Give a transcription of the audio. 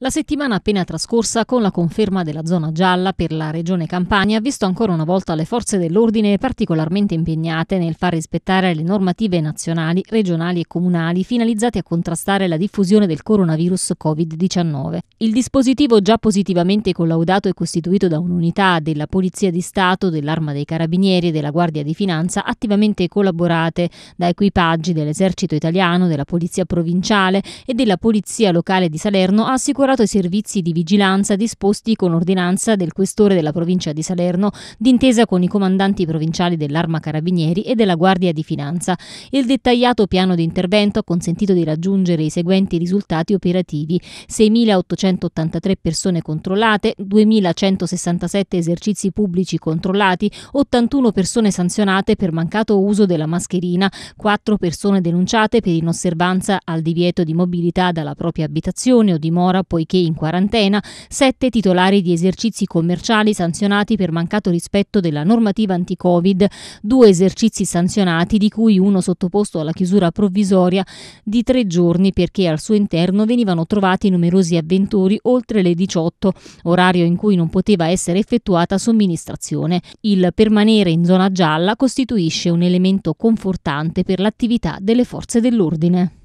La settimana appena trascorsa, con la conferma della zona gialla per la regione Campania, ha visto ancora una volta le forze dell'ordine particolarmente impegnate nel far rispettare le normative nazionali, regionali e comunali finalizzate a contrastare la diffusione del coronavirus Covid-19. Il dispositivo, già positivamente collaudato e costituito da un'unità della Polizia di Stato, dell'Arma dei Carabinieri e della Guardia di Finanza, attivamente collaborate da equipaggi dell'Esercito Italiano, della Polizia Provinciale e della Polizia Locale di Salerno, ha assicurato i servizi di vigilanza disposti con ordinanza del questore della provincia di Salerno, d'intesa con i comandanti provinciali dell'Arma Carabinieri e della Guardia di Finanza. Il dettagliato piano di intervento ha consentito di raggiungere i seguenti risultati operativi: 6.883 persone controllate, 2.167 esercizi pubblici controllati, 81 persone sanzionate per mancato uso della mascherina, 4 persone denunciate per inosservanza al divieto di mobilità dalla propria abitazione o dimora poiché in quarantena, 7 titolari di esercizi commerciali sanzionati per mancato rispetto della normativa anti-Covid, 2 esercizi sanzionati di cui uno sottoposto alla chiusura provvisoria di 3 giorni perché al suo interno venivano trovati numerosi avventori oltre le 18, orario in cui non poteva essere effettuata somministrazione. Il permanere in zona gialla costituisce un elemento confortante per l'attività delle forze dell'ordine.